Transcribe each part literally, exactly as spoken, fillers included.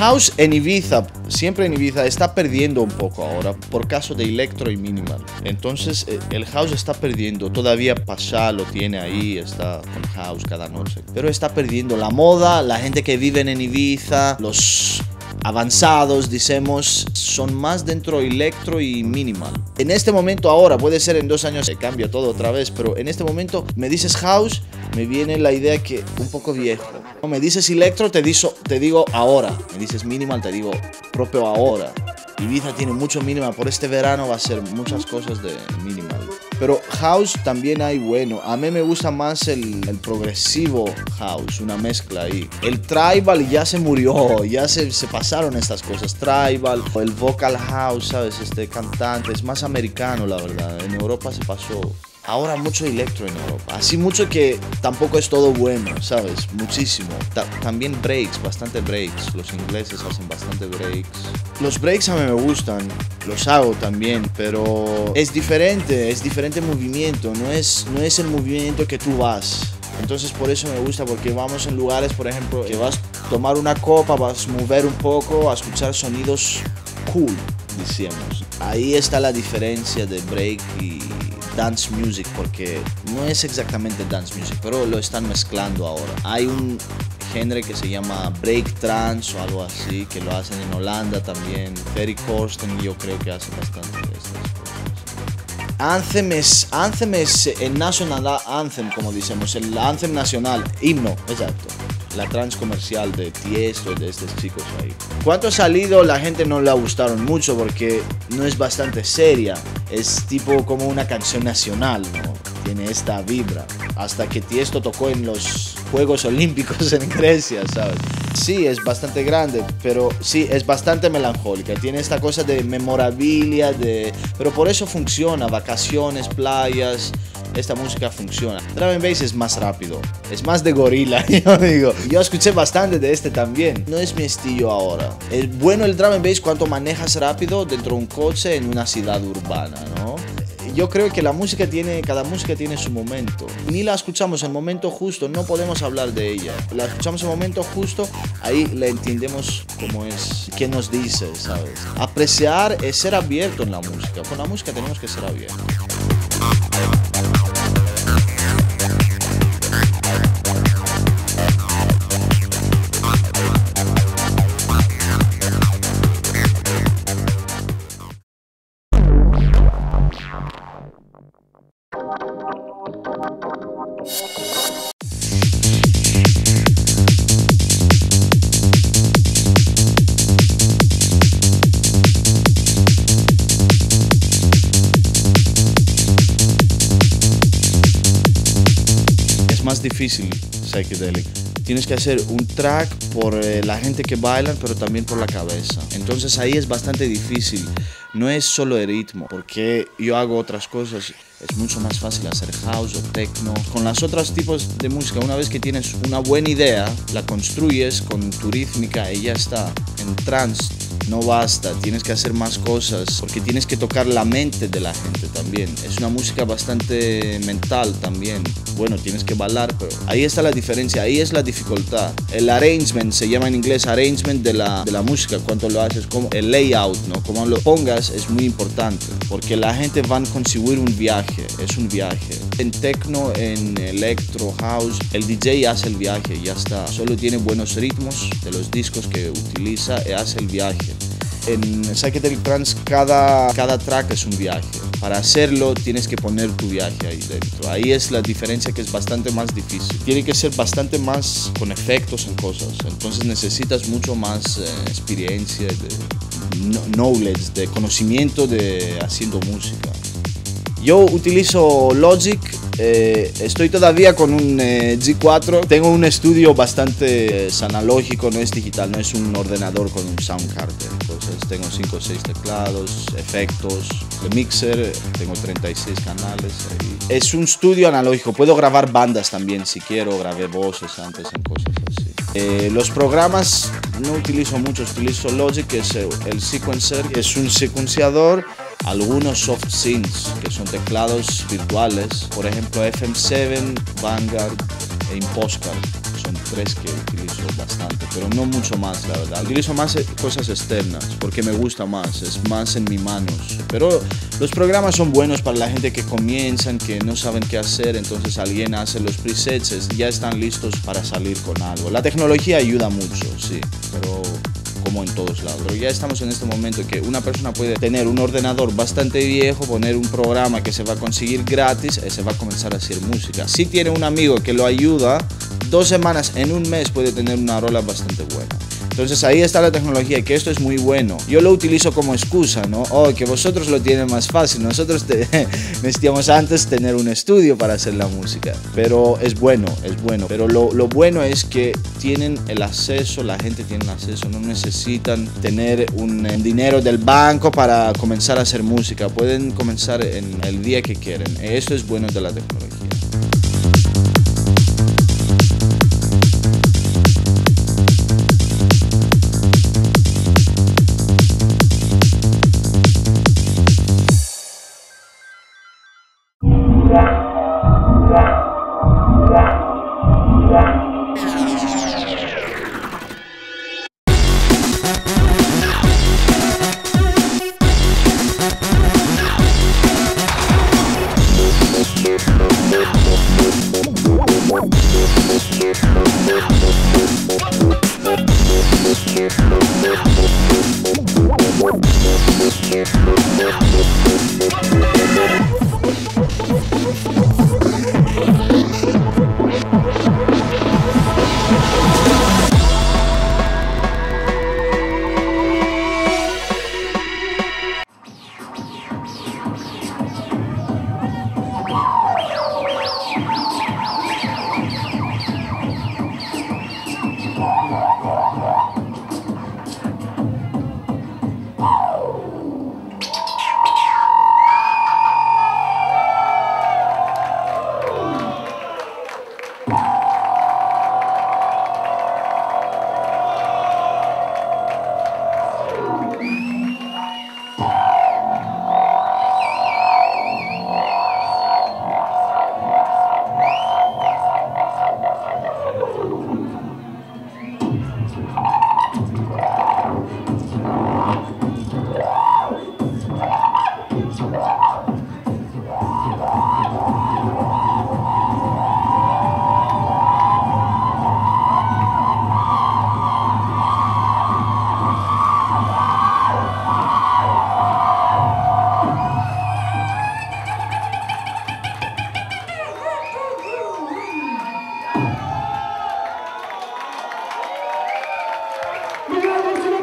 House en Ibiza, siempre en Ibiza, está perdiendo un poco ahora por caso de electro y minimal. Entonces el house está perdiendo, todavía Pasha lo tiene ahí, está con house cada noche. Pero está perdiendo la moda, la gente que vive en Ibiza, los avanzados, decimos, son más dentro electro y minimal. En este momento ahora, puede ser en dos años se cambia todo otra vez, pero en este momento me dices house, me viene la idea que un poco viejo. Me dices electro, te, diso, te digo ahora. Me dices minimal, te digo propio ahora. Ibiza tiene mucho minimal, por este verano va a ser muchas cosas de minimal. Pero house también hay bueno. A mí me gusta más el, el progresivo house, una mezcla ahí. El tribal ya se murió, ya se, se pasaron estas cosas. Tribal, el vocal house, ¿sabes? Este cantante es más americano, la verdad. En Europa se pasó. Ahora mucho electro en Europa, así mucho que tampoco es todo bueno, ¿sabes? Muchísimo. Ta también breaks, bastante breaks, los ingleses hacen bastante breaks. Los breaks a mí me gustan, los hago también, pero es diferente, es diferente movimiento, no es, no es el movimiento que tú vas. Entonces por eso me gusta, porque vamos en lugares, por ejemplo, que vas a tomar una copa, vas a mover un poco, a escuchar sonidos cool, decíamos. Ahí está la diferencia de break y dance music, porque no es exactamente dance music, pero lo están mezclando ahora. Hay un género que se llama break trance o algo así, que lo hacen en Holanda también. Ferry Corsten yo creo que hace bastante de estas cosas. Anthem es, anthem es el national anthem, como decimos, el anthem nacional, himno, exacto. La trans comercial de Tiesto, de estos chicos ahí. Cuánto ha salido, la gente no le gustaron mucho porque no es bastante seria. Es tipo como una canción nacional, ¿no? Tiene esta vibra. Hasta que Tiesto tocó en los Juegos Olímpicos en Grecia, ¿sabes? Sí, es bastante grande, pero sí, es bastante melancólica. Tiene esta cosa de memorabilia, de... pero por eso funciona, vacaciones, playas... Esta música funciona. Drum and bass es más rápido, es más de gorila, yo digo. Yo escuché bastante de este también. No es mi estilo ahora. Es bueno el drum and bass cuando manejas rápido dentro de un coche en una ciudad urbana, ¿no? Yo creo que la música tiene, cada música tiene su momento. Ni la escuchamos en el momento justo, no podemos hablar de ella. La escuchamos en el momento justo, ahí la entendemos cómo es, qué nos dice, ¿sabes? Apreciar es ser abierto en la música. Con la música tenemos que ser abiertos. Más difícil Psychedelic. Tienes que hacer un track por eh, la gente que baila, pero también por la cabeza. Entonces ahí es bastante difícil. No es solo el ritmo, porque yo hago otras cosas. Es mucho más fácil hacer house o techno. Con los otros tipos de música, una vez que tienes una buena idea, la construyes con tu rítmica y ya está. En trance no basta, tienes que hacer más cosas, porque tienes que tocar la mente de la gente también. Es una música bastante mental también. Bueno, tienes que bailar, pero ahí está la diferencia, ahí es la dificultad. El arrangement, se llama en inglés arrangement de la, de la música, cuánto lo haces, como el layout, ¿no? Como lo pongas es muy importante, porque la gente va a conseguir un viaje, es un viaje. En techno, en electro, house, el D J hace el viaje, ya está. Solo tiene buenos ritmos de los discos que utiliza y hace el viaje. En Psychedelic Trance cada, cada track es un viaje. Para hacerlo tienes que poner tu viaje ahí dentro. Ahí es la diferencia, que es bastante más difícil. Tiene que ser bastante más con efectos en cosas. Entonces necesitas mucho más eh, experiencia, de, knowledge, de conocimiento de haciendo música. Yo utilizo Logic, eh, estoy todavía con un eh, G cuatro, tengo un estudio bastante eh, analógico, no es digital, no es un ordenador con un soundcard, entonces tengo cinco o seis teclados, efectos, el mixer, tengo treinta y seis canales ahí. Es un estudio analógico, puedo grabar bandas también si quiero, grabé voces antes en cosas así. Eh, los programas no utilizo muchos, utilizo Logic, que es el, el sequencer, que es un secuenciador. Algunos soft synths, que son teclados virtuales, por ejemplo F M siete, Vanguard e Impostcard, son tres que utilizo bastante, pero no mucho más, la verdad. Utilizo más cosas externas porque me gusta más, es más en mis manos. Pero los programas son buenos para la gente que comienzan, que no saben qué hacer, entonces alguien hace los presets, ya están listos para salir con algo. La tecnología ayuda mucho, sí, pero como en todos lados. Pero ya estamos en este momento que una persona puede tener un ordenador bastante viejo, poner un programa que se va a conseguir gratis, se va a comenzar a hacer música. Si tiene un amigo que lo ayuda, dos semanas, en un mes puede tener una rola bastante buena. Entonces ahí está la tecnología, que esto es muy bueno. Yo lo utilizo como excusa, ¿no? Oh, que vosotros lo tienen más fácil. Nosotros te, necesitamos antes tener un estudio para hacer la música. Pero es bueno, es bueno. Pero lo, lo bueno es que tienen el acceso, la gente tiene el acceso. No necesitan tener un dinero del banco para comenzar a hacer música. Pueden comenzar en el día que quieren. Esto es bueno de la tecnología.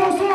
¡Gracias!